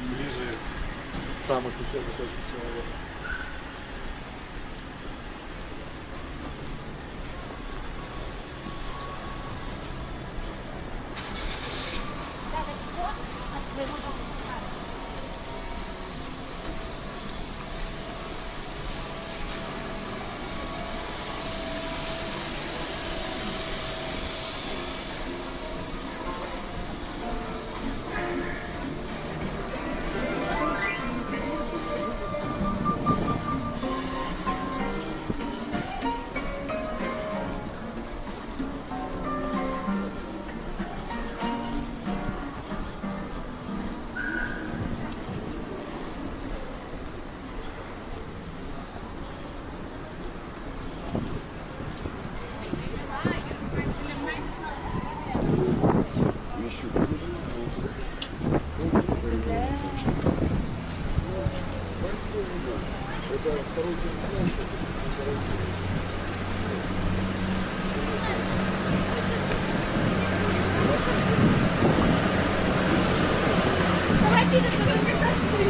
Ближе самый существенный человек. Thank you. Это второй день, погоди, да только сейчас ты.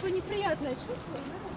Такое неприятное чувство, да?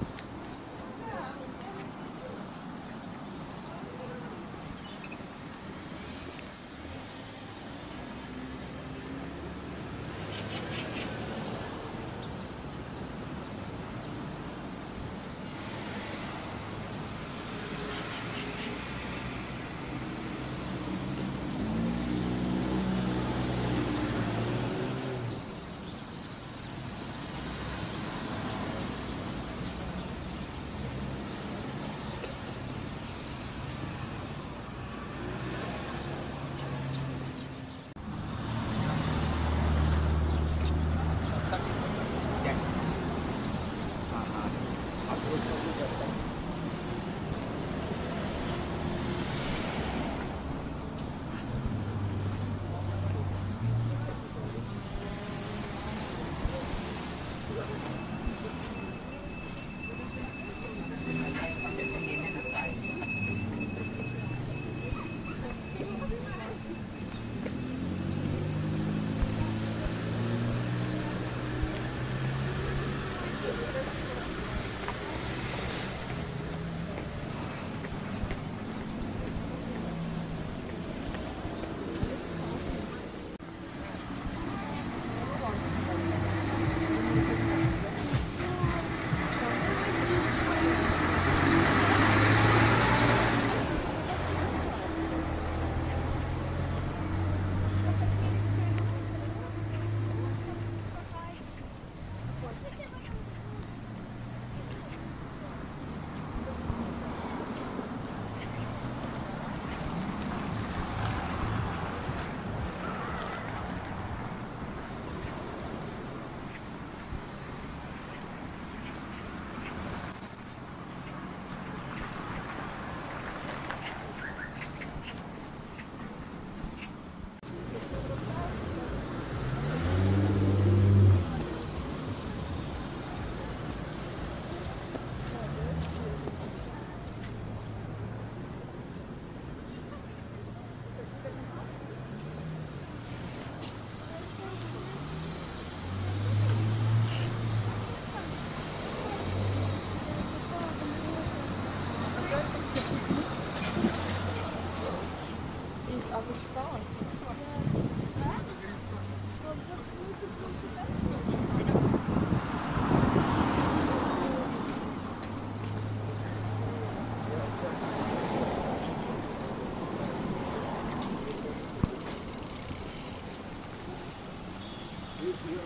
Главное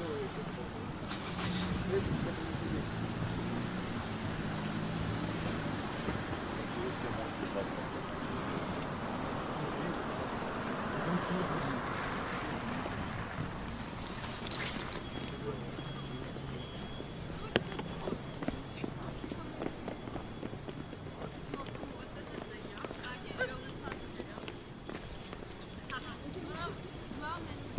не